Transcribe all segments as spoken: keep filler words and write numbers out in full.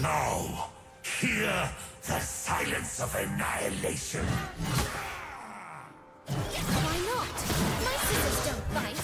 Now, hear the silence of annihilation. Why not? My sisters don't fight.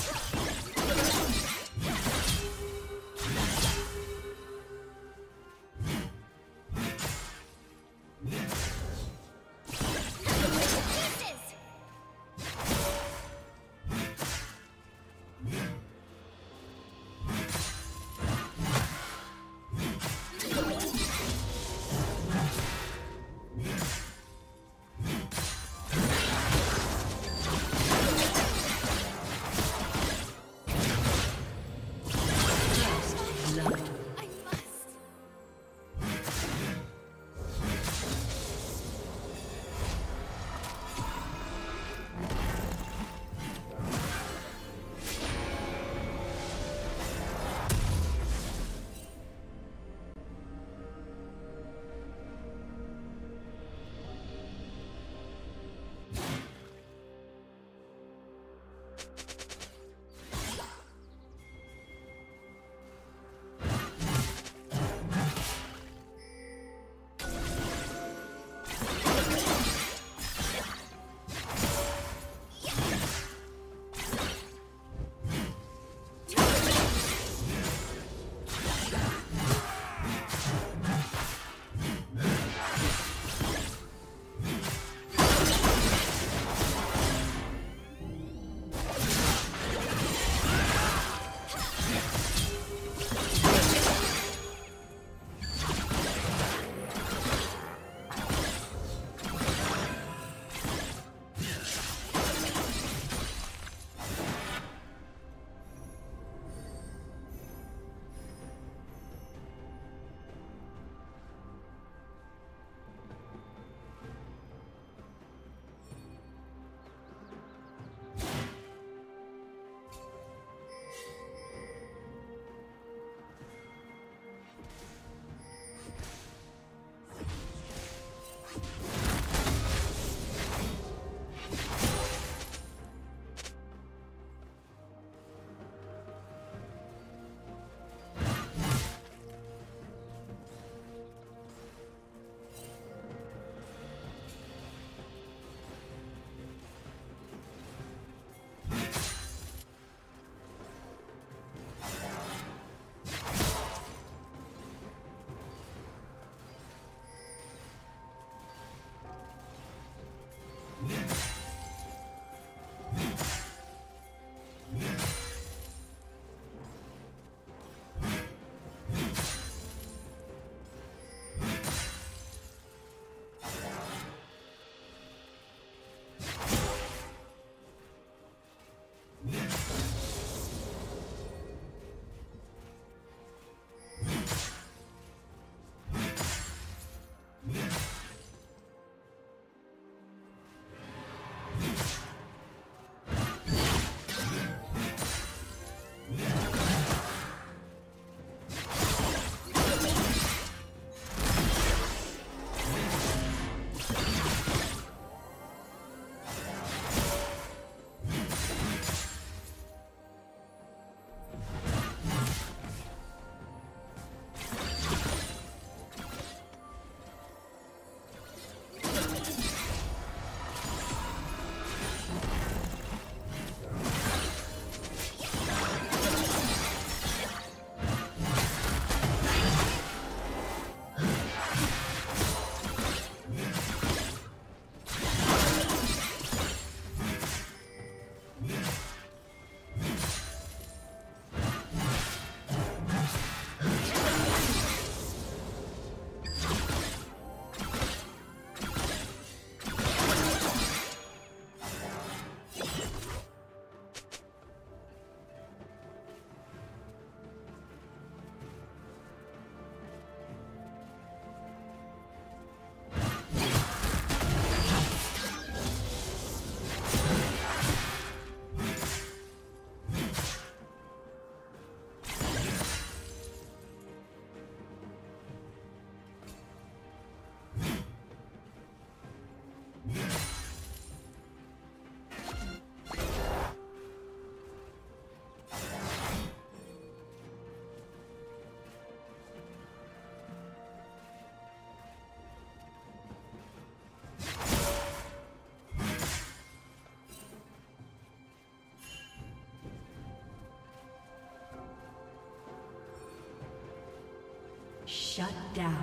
Shut down.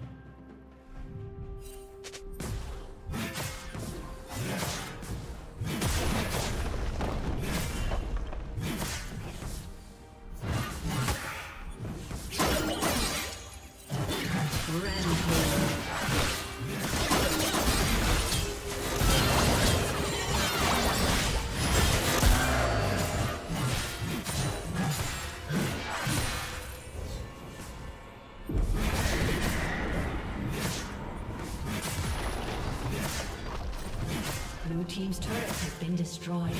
Blue team's turret has been destroyed.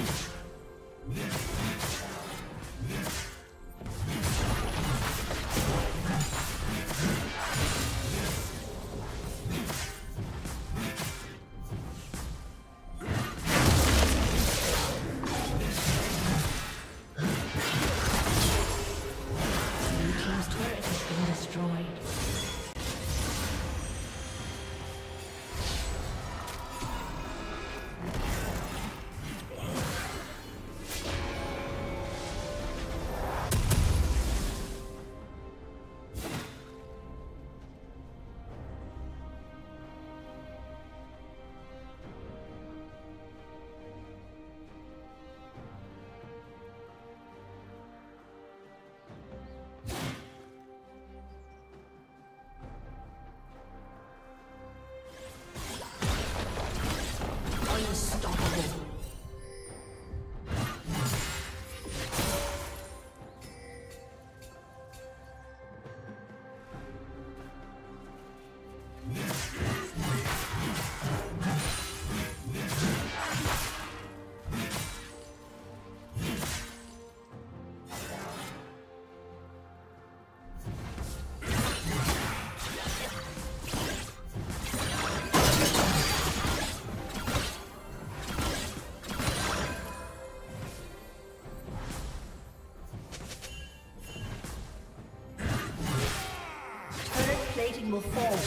will fall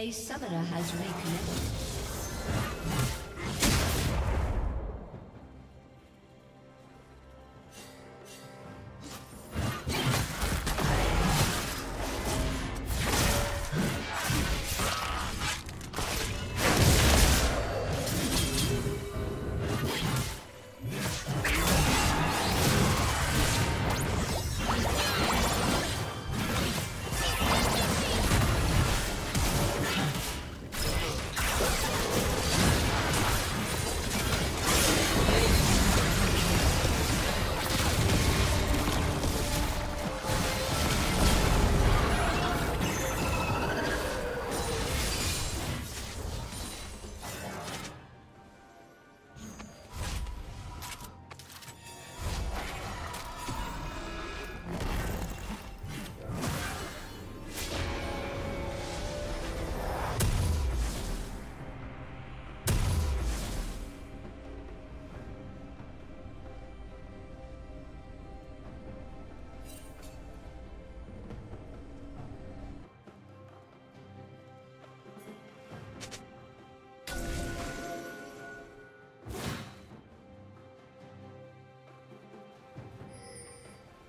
A summoner has reconnected.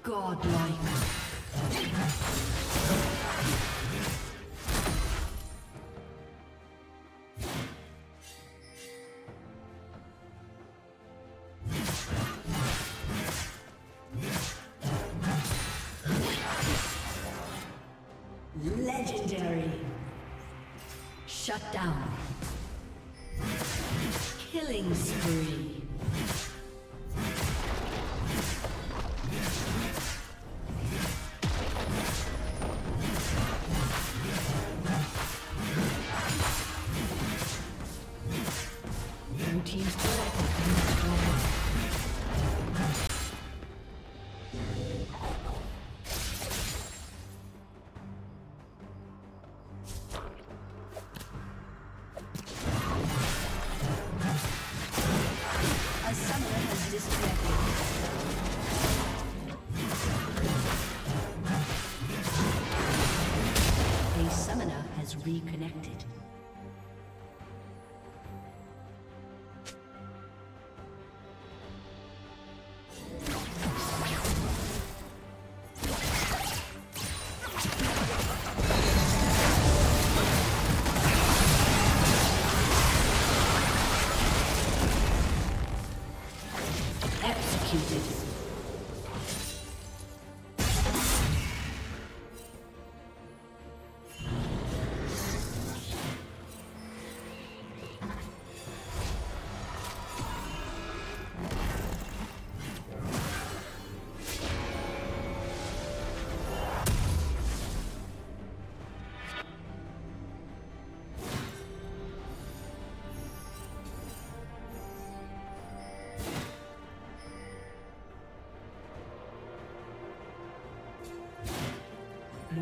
Godlike. Legendary. Shut down. Killing spree. Reconnected. Executed.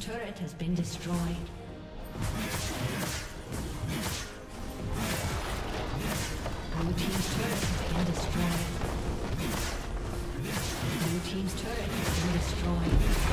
Turret has been destroyed. Blue team's turret has been destroyed. Blue team's turret has been destroyed.